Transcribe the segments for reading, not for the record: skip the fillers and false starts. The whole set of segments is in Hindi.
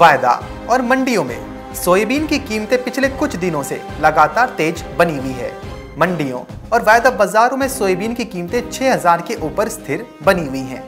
वायदा और मंडियों में सोयाबीन की कीमतें पिछले कुछ दिनों से लगातार तेज बनी हुई है। मंडियों और वायदा बाजारों में सोयाबीन की कीमतें 6000 के ऊपर स्थिर बनी हुई हैं।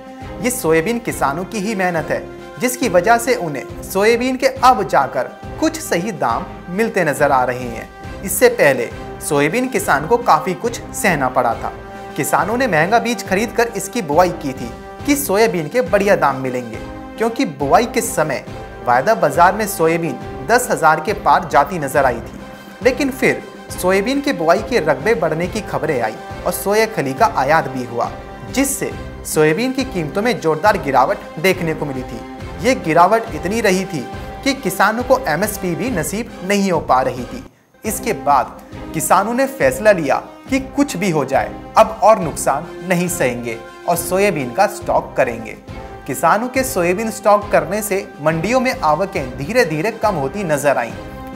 ये सोयाबीन किसानों की ही मेहनत है, जिसकी वजह से उन्हें सोयाबीन के अब जाकर कुछ सही दाम मिलते नजर आ रहे हैं। इससे पहले सोयाबीन किसान को काफ़ी कुछ सहना पड़ा था। किसानों ने महंगा बीज खरीदकर इसकी बुआई की थी कि सोयाबीन के बढ़िया दाम मिलेंगे, क्योंकि बुआई के समय वायदा बाजार में सोयाबीन 10,000 के पार जाती नजर आई थी। लेकिन फिर सोयाबीन की बुआई के रकबे बढ़ने की खबरें आई और सोया खली का आयात भी हुआ, जिससे सोयाबीन की कीमतों में जोरदार गिरावट देखने को मिली थी। ये गिरावट इतनी रही थी कि किसानों को MSP भी नसीब नहीं हो पा रही थी। इसके बाद किसानों ने फैसला लिया कि कुछ भी हो जाए, अब और नुकसान नहीं सहेंगे और सोयाबीन का स्टॉक करेंगे। किसानों के सोयाबीन स्टॉक करने से मंडियों में आवकें धीरे धीरे कम होती नजर आईं,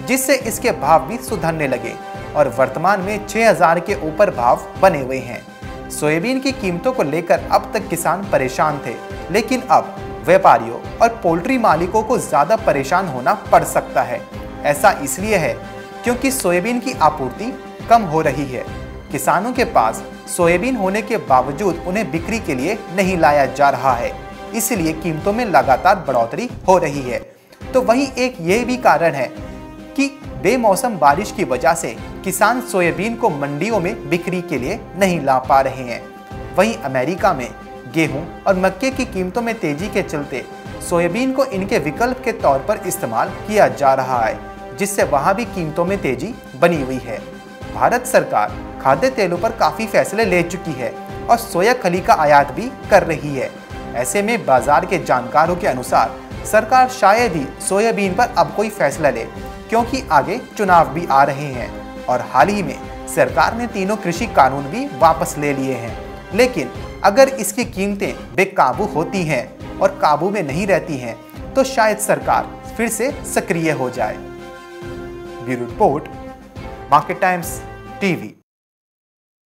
जिससे इसके भाव भी सुधरने लगे और वर्तमान में 6000 के ऊपर भाव बने हुए हैं। सोयाबीन की कीमतों को लेकर अब तक किसान परेशान थे, लेकिन अब व्यापारियों और पोल्ट्री मालिकों को ज़्यादा परेशान होना पड़ सकता है। ऐसा इसलिए है क्योंकि सोयाबीन की आपूर्ति कम हो रही है। किसानों के पास सोयाबीन होने के बावजूद उन्हें बिक्री के लिए नहीं लाया जा रहा है, इसलिए कीमतों में लगातार बढ़ोतरी हो रही है। तो वहीं एक ये भी कारण है कि बेमौसम बारिश की वजह से किसान सोयाबीन को मंडियों में बिक्री के लिए नहीं ला पा रहे हैं। वहीं अमेरिका में गेहूं और मक्के की कीमतों में तेजी के चलते सोयाबीन को इनके विकल्प के तौर पर इस्तेमाल किया जा रहा है, जिससे वहां भी कीमतों में तेजी बनी हुई है। भारत सरकार खाद्य तेलों पर काफ़ी फैसले ले चुकी है और सोया खली का आयात भी कर रही है। ऐसे में बाजार के जानकारों के अनुसार सरकार शायद ही सोयाबीन पर अब कोई फैसला ले, क्योंकि आगे चुनाव भी आ रहे हैं और हाल ही में सरकार ने तीनों कृषि कानून भी वापस ले लिए हैं। लेकिन अगर इसकी कीमतें बेकाबू होती हैं और काबू में नहीं रहती हैं, तो शायद सरकार फिर से सक्रिय हो जाए। Bureau report, market times TV.